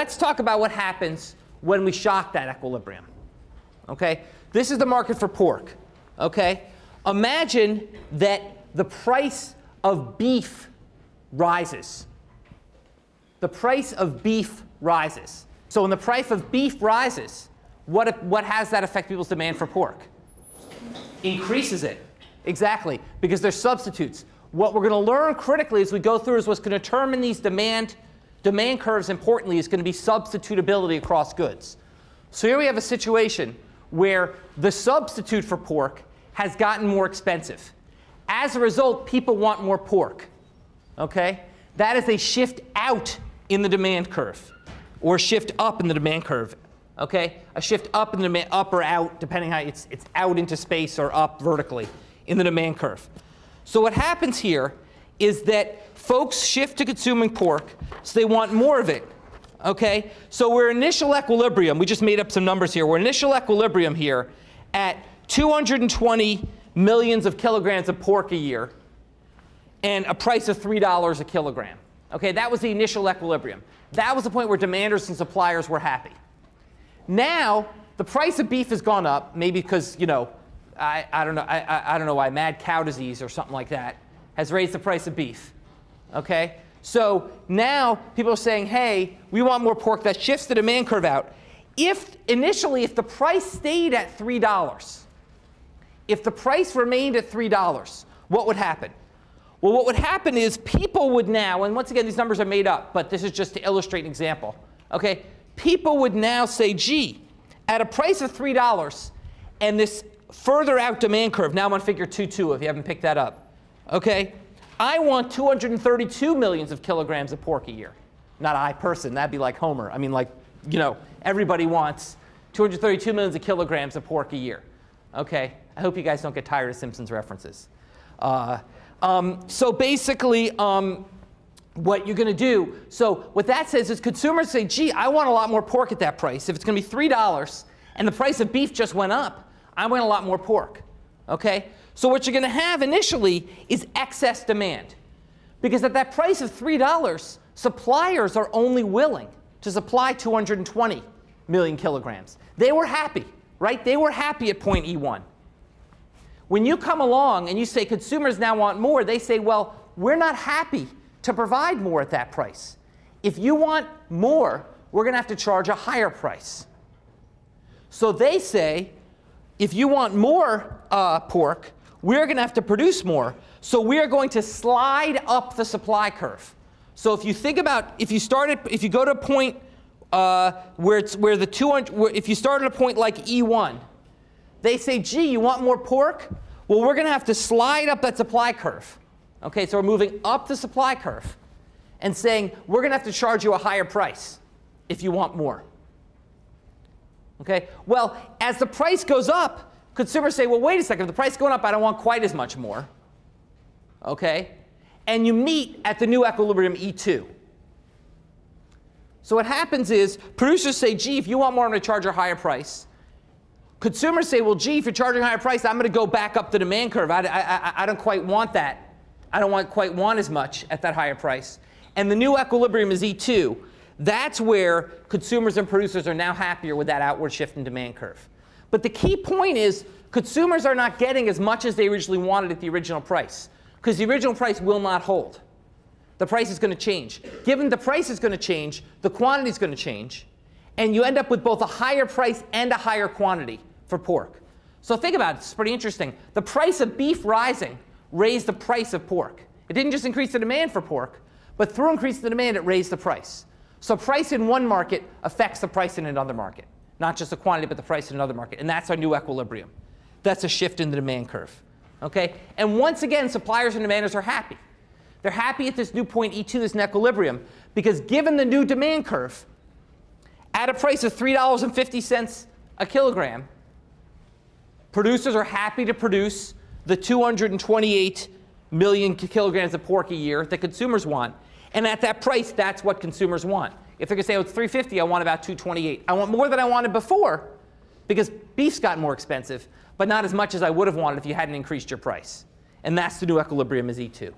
Let's talk about what happens when we shock that equilibrium. Okay? This is the market for pork. Okay? Imagine that the price of beef rises. The price of beef rises. So when the price of beef rises, what has that affect people's demand for pork? Increases it. Exactly. Because they're substitutes. What we're going to learn critically as we go through is what's going to determine these demand curves, importantly, is going to be substitutability across goods. So here we have a situation where the substitute for pork has gotten more expensive. As a result, people want more pork. Okay? That is a shift out in the demand curve, or shift up in the demand curve. Okay? A shift up in the demand, up or out, depending how it's out into space or up vertically in the demand curve. So what happens here is that folks shift to consuming pork, so they want more of it. Okay? So we're initial equilibrium. We just made up some numbers here. We're initial equilibrium here at 220 millions of kilograms of pork a year and a price of $3 a kilogram. Okay? That was the initial equilibrium. That was the point where demanders and suppliers were happy. Now the price of beef has gone up, maybe because, you know, I don't know why, mad cow disease or something like that has raised the price of beef. Okay? So now people are saying, hey, we want more pork. That shifts the demand curve out. Initially, if the price stayed at $3, if the price remained at $3, what would happen? Well, what would happen is people would now, and once again, these numbers are made up, but this is just to illustrate an example. Okay? People would now say, gee, at a price of $3 and this further out demand curve, now I'm on figure 2.2 if you haven't picked that up. Okay? I want 232 millions of kilograms of pork a year. Not I, person. That'd be like Homer. I mean, like, you know, everybody wants 232 millions of kilograms of pork a year. Okay? I hope you guys don't get tired of Simpsons references. So basically, what you're going to do, so what that says is consumers say, gee, I want a lot more pork at that price. If it's going to be $3 and the price of beef just went up, I want a lot more pork. Okay? So what you're going to have initially is excess demand. Because at that price of $3, suppliers are only willing to supply 220 million kilograms. They were happy, right? They were happy at point E1. When you come along and you say consumers now want more, they say, well, we're not happy to provide more at that price. If you want more, we're going to have to charge a higher price. So they say, if you want more pork, we're going to have to produce more. So we are going to slide up the supply curve. So if you think about, if you go to a point if you start at a point like E1, they say, gee, you want more pork? Well, we're going to have to slide up that supply curve. Okay, so we're moving up the supply curve and saying, we're going to have to charge you a higher price if you want more. Okay, well, as the price goes up, consumers say, well, wait a second, if the price is going up, I don't want quite as much more. Okay, and you meet at the new equilibrium E2. So what happens is producers say, gee, if you want more, I'm going to charge you a higher price. Consumers say, well, gee, if you're charging a higher price, I'm going to go back up the demand curve. I don't quite want that. I don't quite want as much at that higher price. And the new equilibrium is E2. That's where consumers and producers are now happier with that outward shift in demand curve. But the key point is consumers are not getting as much as they originally wanted at the original price, because the original price will not hold. The price is going to change. Given the price is going to change, the quantity is going to change. And you end up with both a higher price and a higher quantity for pork. So think about it. It's pretty interesting. The price of beef rising raised the price of pork. It didn't just increase the demand for pork, but through increasing the demand, it raised the price. So price in one market affects the price in another market. Not just the quantity, but the price in another market. And that's our new equilibrium. That's a shift in the demand curve. Okay? And once again, suppliers and demanders are happy. They're happy at this new point E2, this new equilibrium, because given the new demand curve, at a price of $3.50 a kilogram, producers are happy to produce the 228 million kilograms of pork a year that consumers want. And at that price, that's what consumers want. If they're going to say, oh, it's $3.50, I want about 228. I want more than I wanted before, because beef's gotten more expensive, but not as much as I would have wanted if you hadn't increased your price. And that's the new equilibrium is E2.